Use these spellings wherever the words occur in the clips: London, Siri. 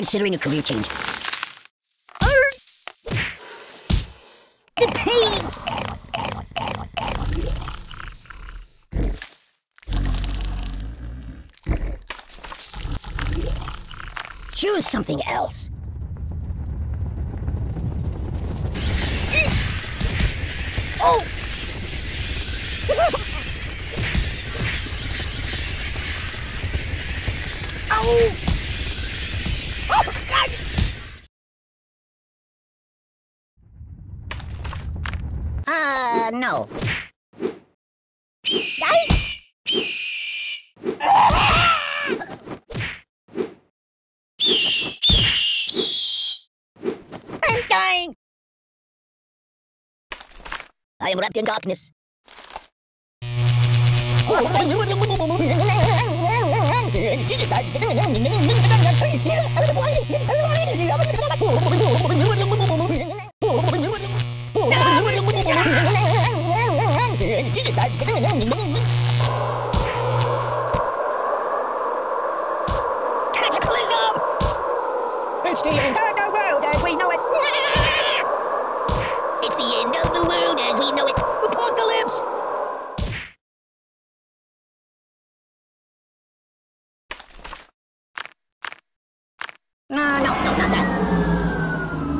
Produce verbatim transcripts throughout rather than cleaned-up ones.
considering a career change. Choose something else. Oh! Ow! Oh, God! Uh, no. I'm dying! I am wrapped in darkness. Cataclysm! It's the end of the world as we know it. It's the end of the world as we know it. Apocalypse! No, no, no, not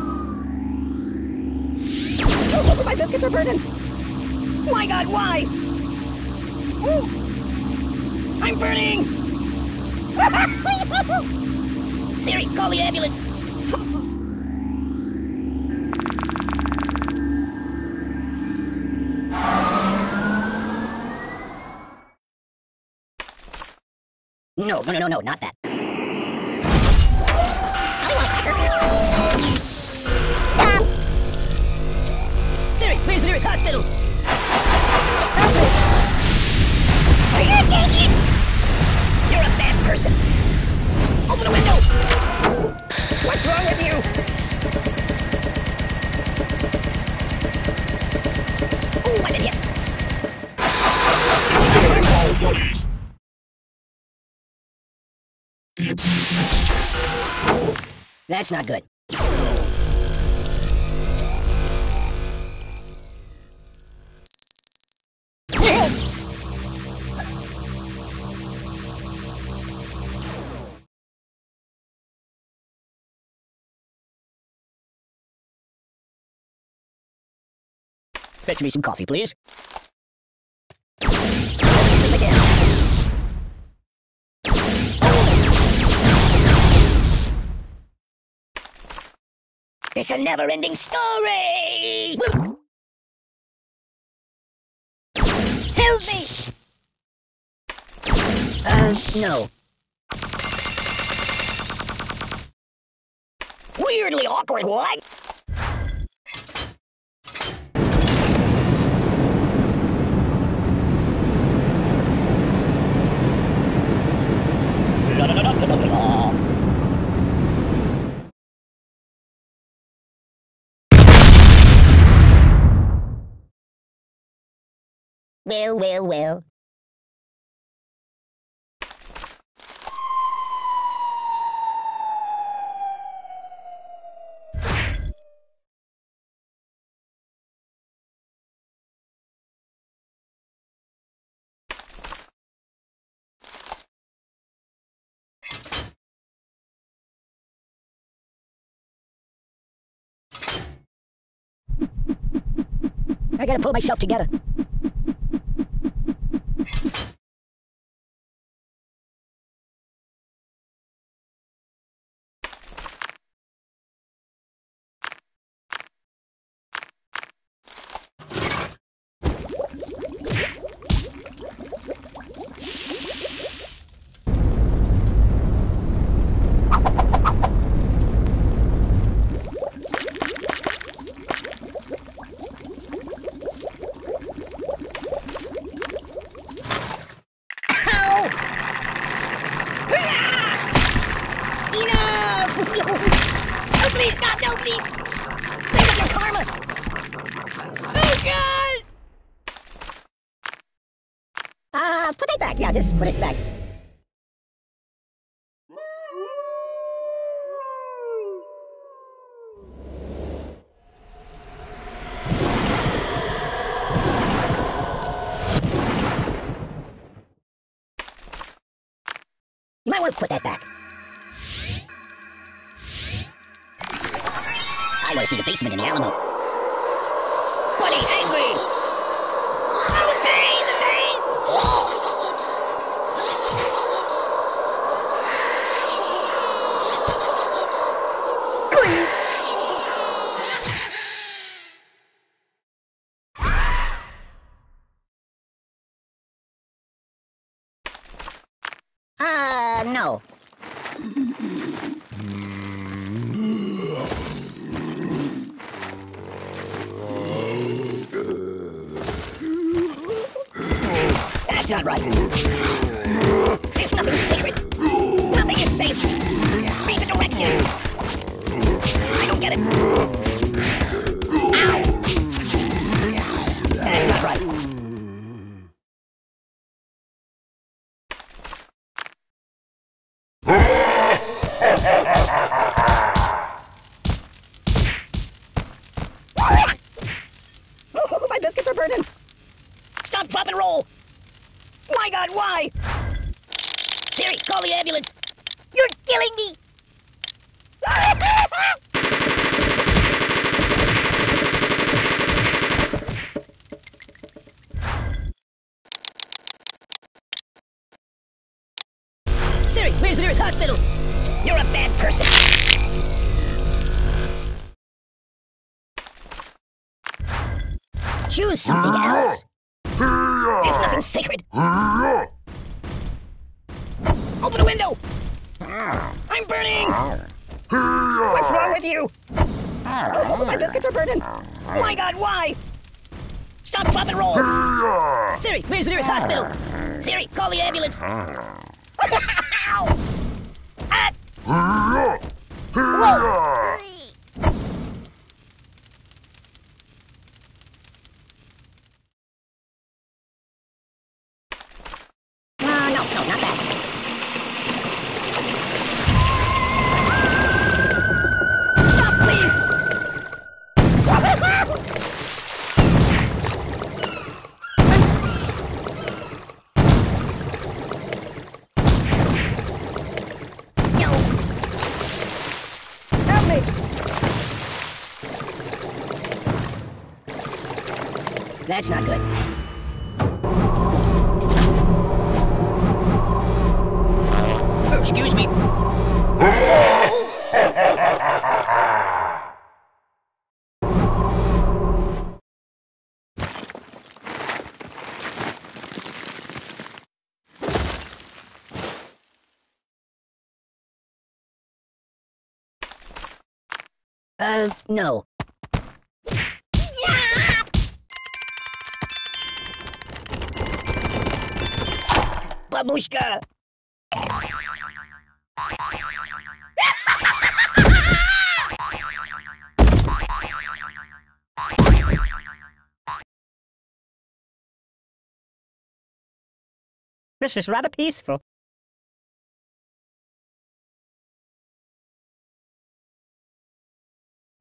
that. Oh, my biscuits are burning. My God, why? Ooh, I'm burning. Siri, call the ambulance. No, no, no, no, not that. Stop! Siri, where's the nearest hospital? Are you taking? You're a bad person. Open the window! What's wrong with you? Oh, what an idiot! That's not good. Fetch me some coffee, please. It's a never-ending story! Help me! Uh, no. Weirdly awkward, what? Well, well, well. I gotta pull myself together. Oh, please, God, no, please! Think of your karma! Oh, God! Uh, put it back. Yeah, just put it back. Might want to put that back. I want to see the basement in the Alamo. Buddy, angry! I would pay the pain! Uh, no. That's not right. There's nothing sacred. Nothing is safe. Read the directions. I don't get it. Ow! That's not right. Oh, my biscuits are burning. Stop, drop, and roll. My God, why? Siri, call the ambulance. You're killing me. Siri, where's the nearest hospital? You're a bad person. Choose something else. There's nothing sacred. Open the window! I'm burning! What's wrong with you? Oh, my biscuits are burning! My God, why? Stop, drop, and roll! Siri, where's the nearest hospital? Siri, call the ambulance! Ah. Whoa! No, not that. Stop, please! No! Help me! That's not good. Excuse me. Uh, no. Babushka! This is rather peaceful.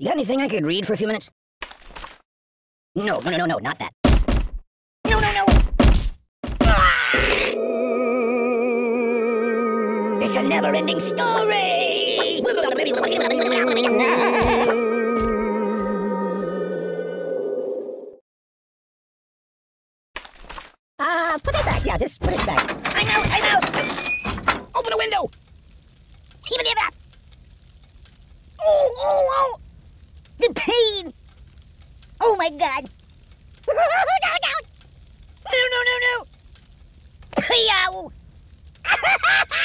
You got anything I could read for a few minutes? No, no, no, no, no, not that. No, no, no! Ah! It's a never-ending story! Yeah, just put it back. I'm out! I'm out! Open the window! Even if that! Oh, oh, oh! The pain! Oh my God! No, no! No, no, no, no! Yow!